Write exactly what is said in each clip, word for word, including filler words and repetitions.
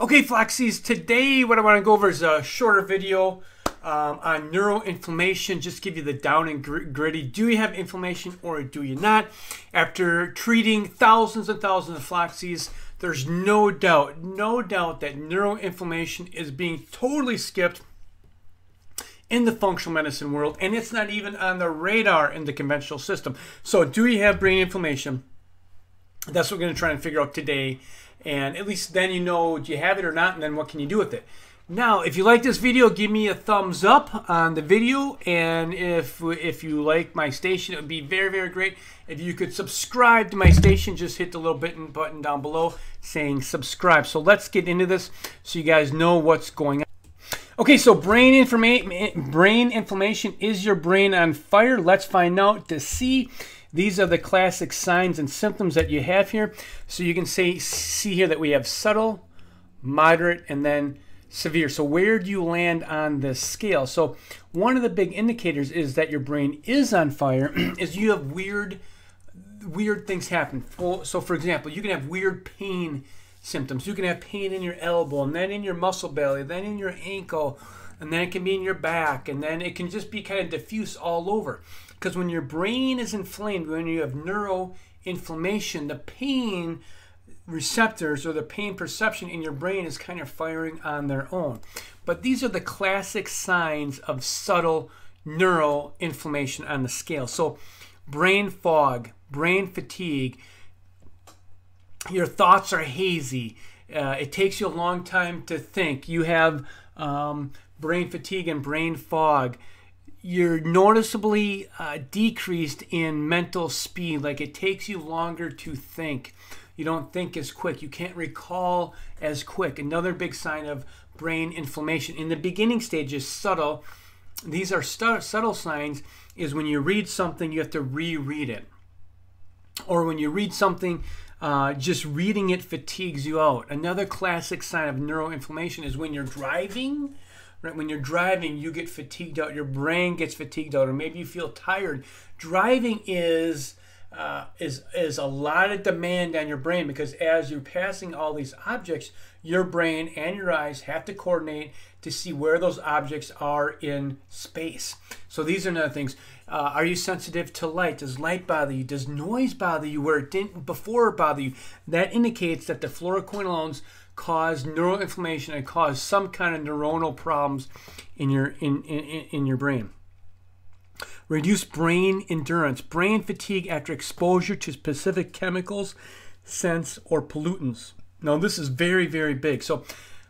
Okay, Floxies, today what I want to go over is a shorter video um, on neuroinflammation. Just give you the down and gritty. Do you have inflammation or do you not? After treating thousands and thousands of Floxies, there's no doubt, no doubt that neuroinflammation is being totally skipped in the functional medicine world, and it's not even on the radar in the conventional system. So do you have brain inflammation? That's what we're going to try and figure out today. And at least then you know, do you have it or not, and then what can you do with it? Now, if you like this video, give me a thumbs up on the video. And if if you like my station, it would be very, very great if you could subscribe to my station. Just hit the little button down below saying subscribe. So let's get into this so you guys know what's going on. Okay, so brain inflammation, brain inflammation, is your brain on fire? Let's find out to see. These are the classic signs and symptoms that you have here. So you can say, see here that we have subtle, moderate, and then severe. So where do you land on this scale? So one of the big indicators is that your brain is on fire is you have weird, weird things happen. So for example, you can have weird pain symptoms. You can have pain in your elbow, and then in your muscle belly, then in your ankle, and then it can be in your back, and then it can just be kind of diffuse all over. Because when your brain is inflamed, when you have neuroinflammation, the pain receptors or the pain perception in your brain is kind of firing on their own. But these are the classic signs of subtle neuroinflammation on the scale. So brain fog, brain fatigue, your thoughts are hazy, uh, it takes you a long time to think, you have um, brain fatigue and brain fog. You're noticeably uh, decreased in mental speed, like it takes you longer to think. You don't think as quick. You can't recall as quick. Another big sign of brain inflammation. In the beginning stages, subtle, these are stu subtle signs, is when you read something, you have to reread it. Or when you read something, uh, just reading it fatigues you out. Another classic sign of neuroinflammation is when you're driving. Right? When you're driving, you get fatigued out. Your brain gets fatigued out, or maybe you feel tired. Driving is uh, is is a lot of demand on your brain, because as you're passing all these objects, your brain and your eyes have to coordinate to see where those objects are in space. So these are another things. Uh, are you sensitive to light? Does light bother you? Does noise bother you where it didn't before bother you? That indicates that the fluoroquinolones cause neuroinflammation and cause some kind of neuronal problems in your in, in, in your brain. Reduce brain endurance, brain fatigue after exposure to specific chemicals, scents, or pollutants. Now this is very, very big. So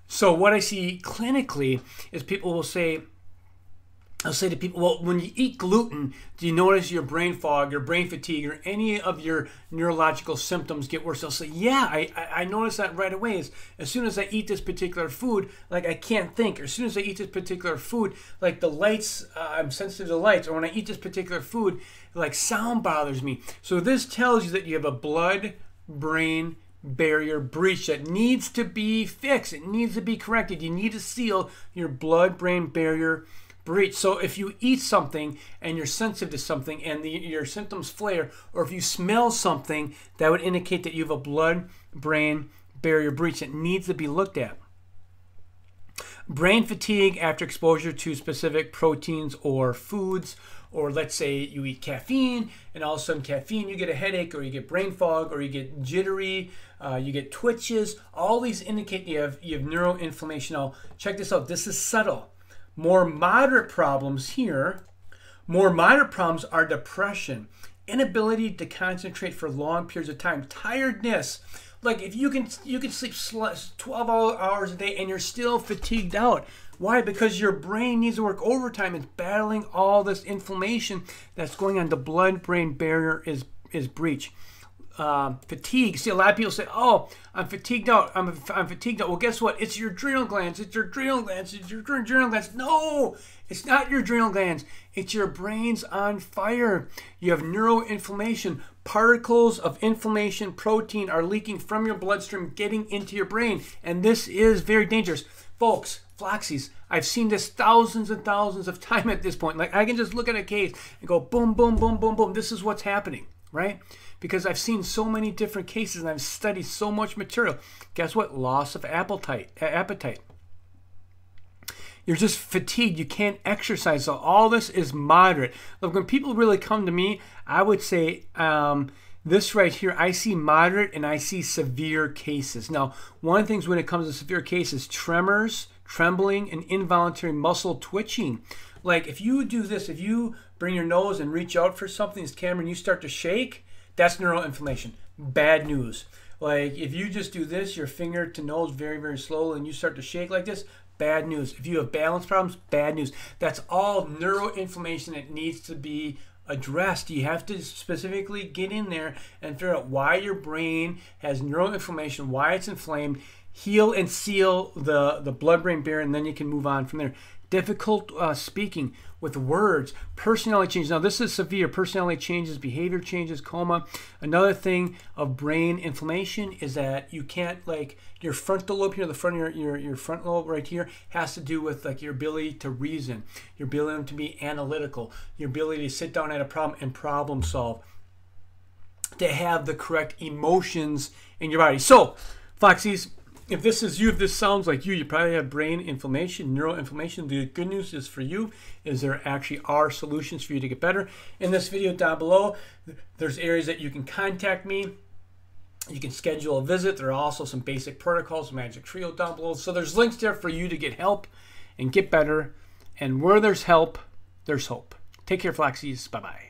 so what I see clinically is people will say, I'll say to people, well, when you eat gluten, do you notice your brain fog, your brain fatigue, or any of your neurological symptoms get worse? They'll say, yeah, I, I notice that right away. As, as soon as I eat this particular food, like I can't think. Or as soon as I eat this particular food, like the lights, uh, I'm sensitive to lights. Or when I eat this particular food, like sound bothers me. So this tells you that you have a blood-brain barrier breach that needs to be fixed. It needs to be corrected. You need to seal your blood-brain barrier breach. So if you eat something and you're sensitive to something and the, your symptoms flare, or if you smell something, that would indicate that you have a blood-brain barrier breach that needs to be looked at. Brain fatigue after exposure to specific proteins or foods, or let's say you eat caffeine, and all of a sudden caffeine, you get a headache, or you get brain fog, or you get jittery, uh, you get twitches. All these indicate you have, you have neuroinflammation. Now, check this out. This is subtle. More moderate problems here, more moderate problems are depression, inability to concentrate for long periods of time, tiredness. Like if you can, you can sleep twelve hours a day and you're still fatigued out. Why? Because your brain needs to work overtime. It's battling all this inflammation that's going on. The blood-brain barrier is, is breached. Uh, fatigue. See, a lot of people say, "Oh, I'm fatigued out. I'm I'm fatigued out." Well, guess what? It's your adrenal glands. It's your adrenal glands. It's your adrenal glands. No, it's not your adrenal glands. It's your brain's on fire. You have neuroinflammation. Particles of inflammation protein are leaking from your bloodstream, getting into your brain, and this is very dangerous, folks. Floxies. I've seen this thousands and thousands of times at this point. Like I can just look at a case and go, boom, boom, boom, boom, boom. This is what's happening. right? Because I've seen so many different cases and I've studied so much material. Guess what? Loss of appetite. appetite. You're just fatigued. You can't exercise. So all this is moderate. Look, when people really come to me, I would say um, this right here, I see moderate and I see severe cases. Now, one of the things when it comes to severe cases, tremors, trembling, and involuntary muscle twitching. Like if you do this, if you bring your nose and reach out for something, this camera, and you start to shake, that's neural inflammation. Bad news. Like if you just do this, your finger to nose very, very slowly, and you start to shake like this, bad news. If you have balance problems, bad news. That's all neuroinflammation that needs to be addressed. You have to specifically get in there and figure out why your brain has neuroinflammation, why it's inflamed, heal and seal the, the blood-brain barrier, and then you can move on from there. Difficult uh, speaking with words, personality changes. Now this is severe. Personality changes, behavior changes, coma. Another thing of brain inflammation is that you can't, like your frontal lobe here, the front of your, your, your front lobe right here has to do with like your ability to reason, your ability to be analytical, your ability to sit down at a problem and problem solve, to have the correct emotions in your body. So, Floxies, if this is you, if this sounds like you, you probably have brain inflammation, neuroinflammation. The good news is for you is there actually are solutions for you to get better. In this video down below, there's areas that you can contact me. You can schedule a visit. There are also some basic protocols, Magic Trio down below. So there's links there for you to get help and get better. And where there's help, there's hope. Take care, Floxies. Bye-bye.